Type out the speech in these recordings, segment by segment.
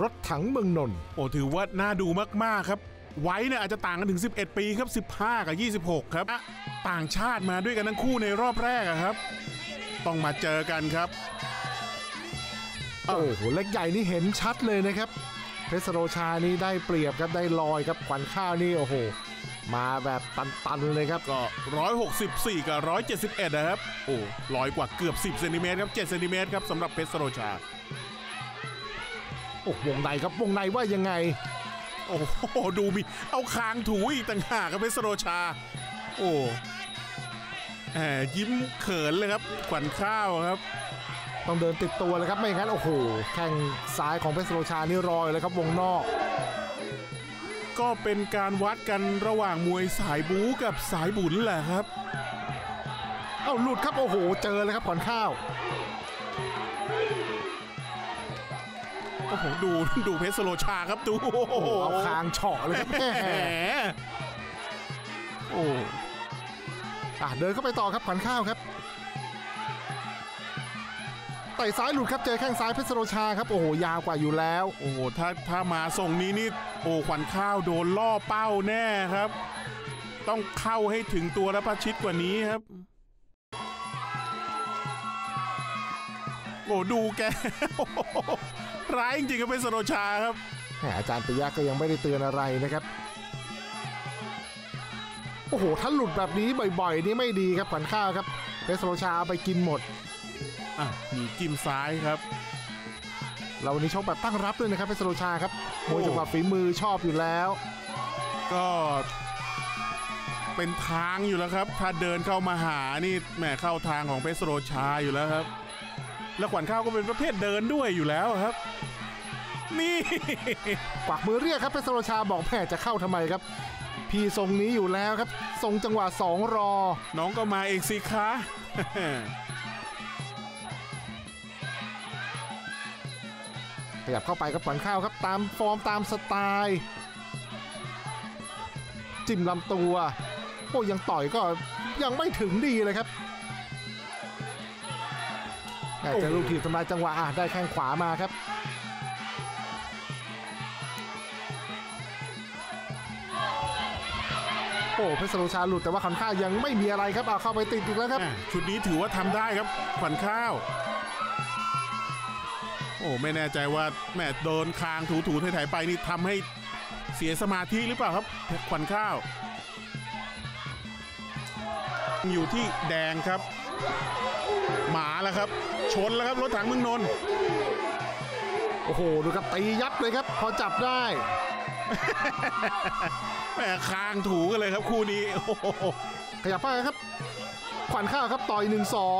รถถังเมืองนนท์โอ้ถือว่าน่าดูมากๆครับไว้เนี่ยอาจจะต่างกันถึง11ปีครับ15กับ26ครับต่างชาติมาด้วยกันทั้งคู่ในรอบแรกครับต้องมาเจอกันครับโอ้โหเล็กใหญ่นี่เห็นชัดเลยนะครับเพชรโรชานี่ได้เปรียบครับได้ลอยครับขวัญข้าวนี่โอ้โหมาแบบตันๆเลยครับก็164กับ171นะครับโอ้ลอยกว่าเกือบ10เซนติเมตรครับ7เซนติเมตรครับสำหรับเพชรโรชาโอ้วงในครับวงในว่ายังไงโอ้โหดูมีเอาคางถูอีกต่างหากครับเพชรโรชาโอ้ยิ้มเขินเลยครับขวัญข้าวครับต้องเดินติดตัวเลยครับไม่งั้นโอ้โหแข้งซ้ายของเพชรโรชานี่รอยเลยครับวงนอกก็เป็นการวัดกันระหว่างมวยสายบู๊กับสายบุญแหละครับเอ้าหลุดครับโอ้โหเจอเลยครับขวัญข้าวโอ้โหดูเพชรโรชาครับดูโอ้โหเอาคางเฉาะเลยครับแหมโอ้เดินเข้าไปต่อครับขวัญข้าวครับไต่ซ้ายหลุดครับเจอแข้งซ้ายเพชรโรชาครับโอ้โหยาวกว่าอยู่แล้วโอ้โหถ้ามาส่งนี้นี่โอ้ขวัญข้าวโดนล่อเป้าแน่ครับต้องเข้าให้ถึงตัวและประชิดกว่านี้ครับโอ้ดูแกร้ายจริงๆครับเพชรโรชาครับอาจารย์ปิยะก็ยังไม่ได้เตือนอะไรนะครับโอ้โหถ้าหลุดแบบนี้บ่อยๆนี่ไม่ดีครับขวัญข้าวครับเพชรโรชาเอาไปกินหมดมีจิ้มซ้ายครับเราวันนี้ชอบแบบตั้งรับด้วยนะครับเพชรโรชาครับมวยจังหวะฝีมือชอบอยู่แล้วก็เป็นทางอยู่แล้วครับถ้าเดินเข้ามาหานี่แหมเข้าทางของเพชรโรชาอยู่แล้วครับแล้วขวัญข้าวก็เป็นประเภทเดินด้วยอยู่แล้วครับนี่กวักมือเรียกครับเพชรโรชาบอกแม่จะเข้าทำไมครับพี่ทรงนี้อยู่แล้วครับทรงจังหวะ2รอน้องก็มาเองสิคะขยับเข้าไปครับขวัญข้าวครับตามฟอร์มตามสไตล์จิ้มลำตัวโอ้ยังต่อยก็ยังไม่ถึงดีเลยครับแต่ลูกถีบทำลายจังหวะได้แข้งขวามาครับโอ้เพชรโรชาหลุดแต่ว่าขวัญข้าวยังไม่มีอะไรครับเข้าไปติดอีกแล้วครับชุดนี้ถือว่าทำได้ครับขวัญข้าวโอ้ไม่แน่ใจว่าแม่โดนคางถูๆไถ่ๆไปนี่ทำให้เสียสมาธิหรือเปล่าครับขวัญข้าวอยู่ที่แดงครับหมาแล้วครับชนแล้วครับรถถังเมืองนนท์โอ้โหดูครับตียับเลยครับพอจับได้ แม่คางถูกันเลยครับคู่นี้โอ้โหขยับไปครับขวัญข้าวครับต่อย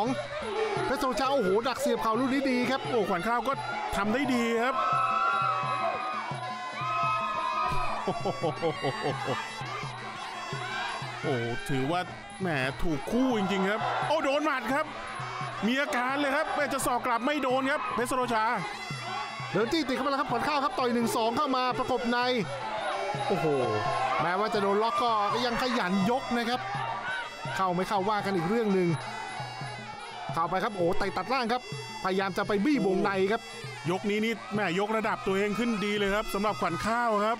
1-2เพชรโรชาโอ้โหดักเสียบเข่าลูกนี้ดีครับโอ้ขวัญข้าวก็ทำได้ดีครับโอ้โหถือว่าแหมถูกคู่จริงๆครับโอ้โดนหมัดครับมีอาการเลยครับแต่จะสอกกลับไม่โดนครับเพชรโรชาเดินจี้ติดเข้ามาแล้วครับขวัญข้าวครับต่อย1-2เข้ามาประกบในโอ้โหแม้ว่าจะโดนล็อกก็ยังขยันยกนะครับเข้าไม่เข้าว่ากันอีกเรื่องหนึ่งเข้าไปครับโอ้ไต่ตัดล่างครับพยายามจะไปบี้วงในครับยกนี้นี่แม่ยกระดับตัวเองขึ้นดีเลยครับสำหรับขวัญข้าวครับ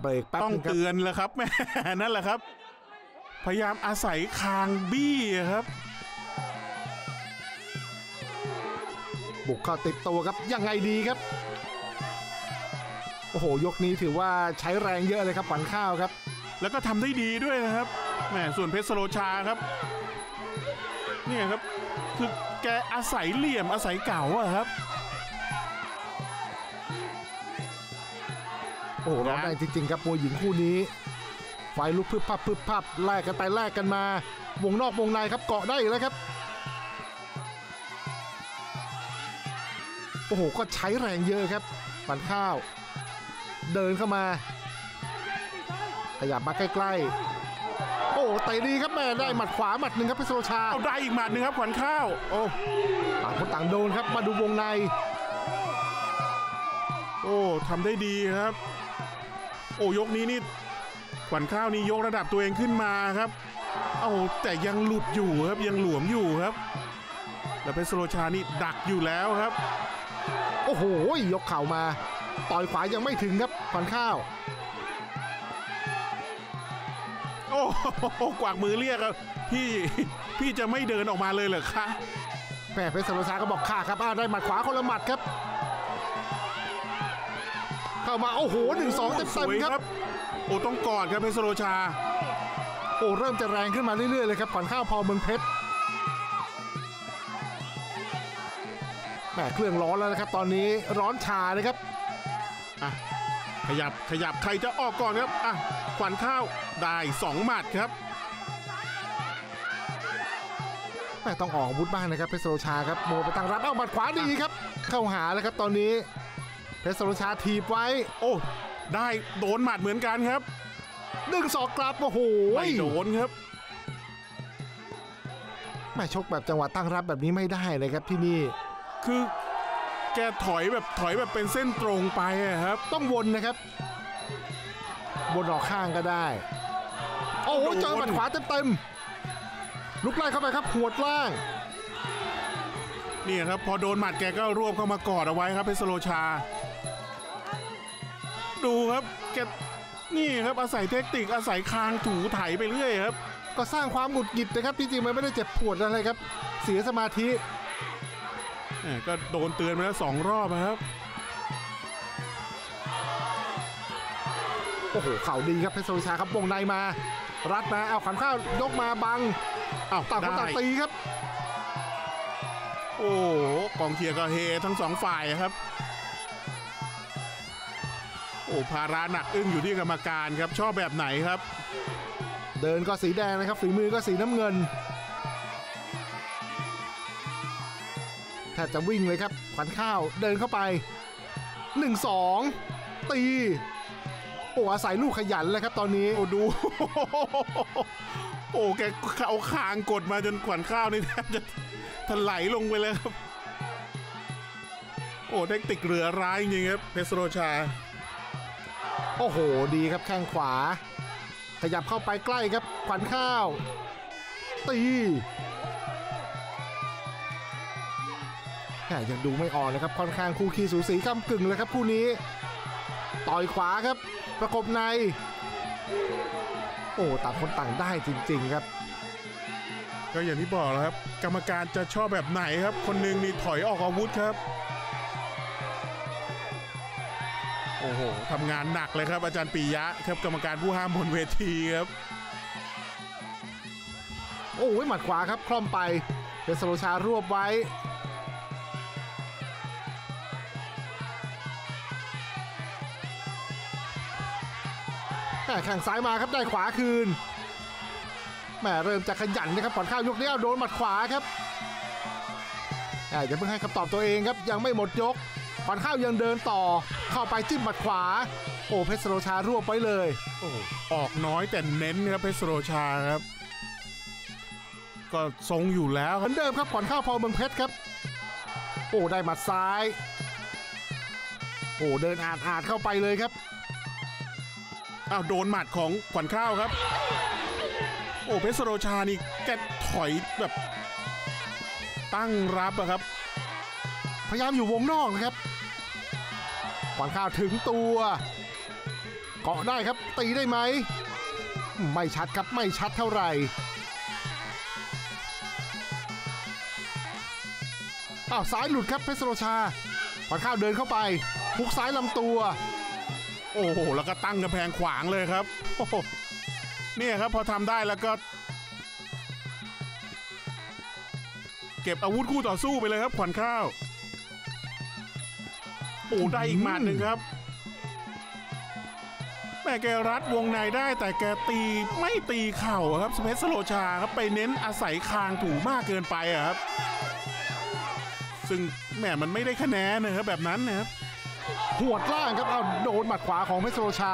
เบรกแป๊บต้องเตือนแล้วครับแม่นั่นแหละครับพยายามอาศัยคางบี้ครับบุกเข้าติดตัวครับยังไงดีครับโอ้โหยกนี้ถือว่าใช้แรงเยอะเลยครับขวัญข้าวครับแล้วก็ทำได้ดีด้วยนะครับแหมส่วนเพชรโรชาครับเนี่ยครับคือแกอาศัยเหลี่ยมอาศัยเก่าอะครับโอ้โหร้อนแรงจริงๆครับมวยหญิงคู่นี้ไฟลุกพึบพับพึบพับแลกกันไปแลกกันมาวงนอกวงในครับเกาะได้แล้วครับโอ้โหก็ใช้แรงเยอะครับขวัญข้าวเดินเข้ามาขยับมาใกล้ๆโอ้เตะดีครับแม่ได้หมัดขวาหมัดหนึ่งครับเพชรโรชาเอาได้อีกหมัดหนึ่งครับขวัญข้าวโอ้ต่างคนต่างโดนครับมาดูวงในโอ้ทำได้ดีครับโอ้ยกนี้นี่ขวัญข้าวนี่ยกระดับตัวเองขึ้นมาครับเอาแต่ยังหลุดอยู่ครับยังหลวมอยู่ครับ แต่เพชรโรชานี่ดักอยู่แล้วครับโอ้โหยกเข่ามาต่อยขวายังไม่ถึงครับขวัญข้าวโอ้โหกวากมือเรียกครับพี่จะไม่เดินออกมาเลยเหรอคะแม่เพชรโรชาก็บอกข้าครับได้หมัดขวาคนละหมัดครับเข้ามาโอ้โห 1-2 เต็มๆครับโอ้ต้องกอดครับเพชรโรชาโอ้เริ่มจะแรงขึ้นมาเรื่อยๆเลยครับขวัญข้าวพอเมืองเพชรแม่เครื่องร้อนแล้วนะครับตอนนี้ร้อนชาเลยครับอ่ะขยับใครจะออกก่อนครับอ่ะขวัญข้าวได้2หมัดครับแม่ต้องออกอาวุธบ้างนะครับเพชรโรชาครับโมไปตั้งรับเอาหมัดขวาดีครับเข้าหาแล้วครับตอนนี้เพชรโรชาถีบไว้โอ้ได้โดนหมัดเหมือนกันครับดึงศอกกลับโอ้โหไม่โดนครับแม่ชกแบบจังหวะตั้งรับแบบนี้ไม่ได้เลยครับที่นี่คือแกถอยแบบเป็นเส้นตรงไปครับต้องวนนะครับวนออกข้างก็ได้โอ้โหเจอหมัดขวาเต็มลุกไล่เข้าไปครับหัวล่างนี่ครับพอโดนหมัดแกก็รวบเข้ามากอดเอาไว้ครับเพชรโรชาดูครับแกนี่ครับอาศัยเทคนิคอาศัยคางถูไถไปเรื่อยครับก็สร้างความหงุดหงิดนะครับจริงๆมันไม่ได้เจ็บปวดอะไรครับเสียสมาธิก็โดนเตือนไปแล้ว2รอบนะครับโอ้โหเข่าดีครับเพชรโรชาครับวงในมารัดมาเอาขวัญข้าวยกมาบังเอาต่างคนต่างตีครับโอ้กองเชียร์ก็เฮทั้ง2ฝ่ายครับโอ้ภาระหนักอึ้งอยู่ที่กรรมการครับชอบแบบไหนครับเดินก็สีแดงนะครับฝีมือก็สีน้ำเงินถ้าจะวิ่งเลยครับขวัญข้าวเดินเข้าไป 1-2 ตีโอ้อาศัยลูกขยันเลยครับตอนนี้โอ้ดูโอ้แกเอาคางกดมาจนขวัญข้าวนี่แทบจะถลายลงไปเลยครับโอ้เทคนิคเรือร้ายจริงครับเพชรโรชาโอ้โหดีครับแข้งขวาขยับเข้าไปใกล้ครับขวัญข้าวตียังดูไม่ออกนะครับค่อนข้างคู่ขี้สูสีก้ำกึ่งเลยครับคู่นี้ต่อยขวาครับประกบในโอ้ต่างคนต่างได้จริงๆครับก็อย่างที่บอกแล้วครับกรรมการจะชอบแบบไหนครับคนหนึ่งนี่ถอยออกอาวุธครับโอ้โหทำงานหนักเลยครับอาจารย์ปิยะครับกรรมการผู้ห้ามบนเวทีครับโอ้ยหมัดขวาครับคล่อมไปเพชรโรชารวบไว้แข่งซ้ายมาครับได้ขวาคืนแม่เริ่มจะขยันนะครับขวัญข้าวยกนี้เอาโดนหมัดขวาครับอย่าเพิ่งให้คำตอบตัวเองครับยังไม่หมดยกขวัญข้าวยังเดินต่อเข้าไปจิ้มหมัดขวาโอ้เพชรโรชารวบไปเลยโอ้ออกน้อยแต่เน้นครับเพชรโรชาครับก็ทรงอยู่แล้วเหมือนเดิมครับขวัญข้าวพอเมืองเพชรครับโอ้ได้หมัดซ้ายโอ้เดินอาดเข้าไปเลยครับอ้าวโดนหมัดของขวัญข้าวครับโอ้เพชรโรชานี่แกถอยแบบตั้งรับอะครับพยายามอยู่วงนอกนะครับขวัญข้าวถึงตัวเกาะได้ครับตีได้ไหมไม่ชัดครับไม่ชัดเท่าไหร่อ้าวซ้ายหลุดครับเพชรโรชาขวัญข้าวเดินเข้าไปพุกซ้ายลำตัวโอ้โหแล้วก็ตั้งกำแพงขวางเลยครับโอ้โหเนี่ยครับพอทำได้แล้วก็เก็บอาวุธคู่ต่อสู้ไปเลยครับขวัญข้าวโอ้ได้อีกหมัดหนึ่งครับแม่แกรัดวงในได้แต่แกตีไม่ตีเข่าครับเพชรโรชาครับไปเน้นอาศัยคางถูมากเกินไปครับซึ่งแม่มันไม่ได้คะแนนนะครับแบบนั้นนะครับหัวล่างครับเอาโดนหมัดขวาของเพชรโรชา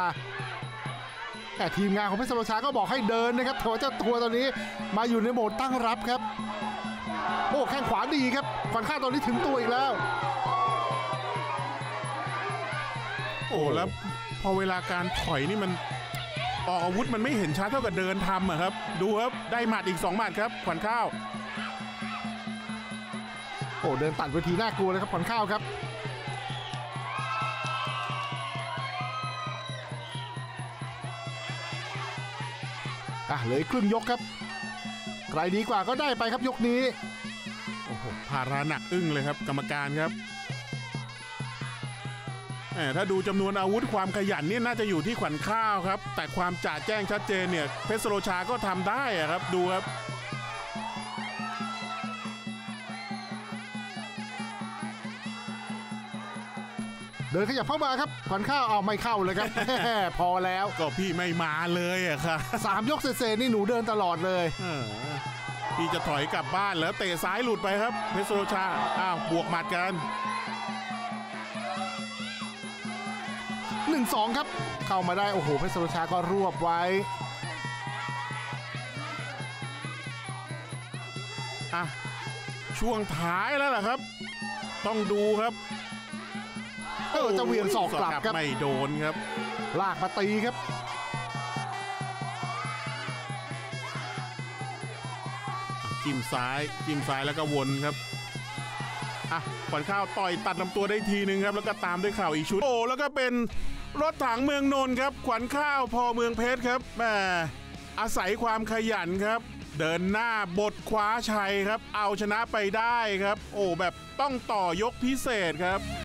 แต่ทีมงานของเพชรโรชาก็บอกให้เดินนะครับแต่เจ้าตัวตอนนี้มาอยู่ในโหมดตั้งรับครับโอ้แข้งขวาดีครับขวัญข้าวตอนนี้ถึงตัวอีกแล้วโอ้แล้วพอเวลาการถอยนี่มันออกอาวุธมันไม่เห็นชัดเท่ากับเดินทำอะครับดูครับได้หมัดอีก2หมัดครับขวัญข้าว โอ้เดินตัดเวทีน่ากลัวเลยครับขวัญข้าวครับอ่ะเหลือครึ่งยกครับใครดีกว่าก็ได้ไปครับยกนี้โอ้โหภาระหนักอึ้งเลยครับกรรมการครับถ้าดูจำนวนอาวุธความขยันนี่น่าจะอยู่ที่ขวัญข้าวครับแต่ความจ่าแจ้งชัดเจนเนี่ยเพชรโสโลชาก็ทำได้ครับดูครับเดินขยับเข้ามาครับขวัญข้าวเอาไม่เข้าเลยครับ พอแล้วก็พี่ไม่มาเลยอะครับสามยกเซนนี่หนูเดินตลอดเลยพี่จะถอยกลับบ้านแล้วเตะซ้ายหลุดไปครับเพชรโสโลชาอ้าวบวกหมัดกัน1-2 ครับเข้ามาได้โอ้โหเพชรโสโลชาก็รวบไว้อ่ะช่วงท้ายแล้วล่ะครับต้องดูครับจะเวียนศอกกลับครับไม่โดนครับลากมาตีครับจิ้มซ้ายแล้วก็วนครับอ่ะขวัญข้าวต่อยตัดลำตัวได้ทีนึงครับแล้วก็ตามด้วยข่าวอีกชุดโอ้แล้วก็เป็นรถถังเมืองนนท์ครับขวัญข้าวพอเมืองเพชรครับแหมอาศัยความขยันครับเดินหน้าบทคว้าชัยครับเอาชนะไปได้ครับโอ้แบบต้องต่อยกพิเศษครับ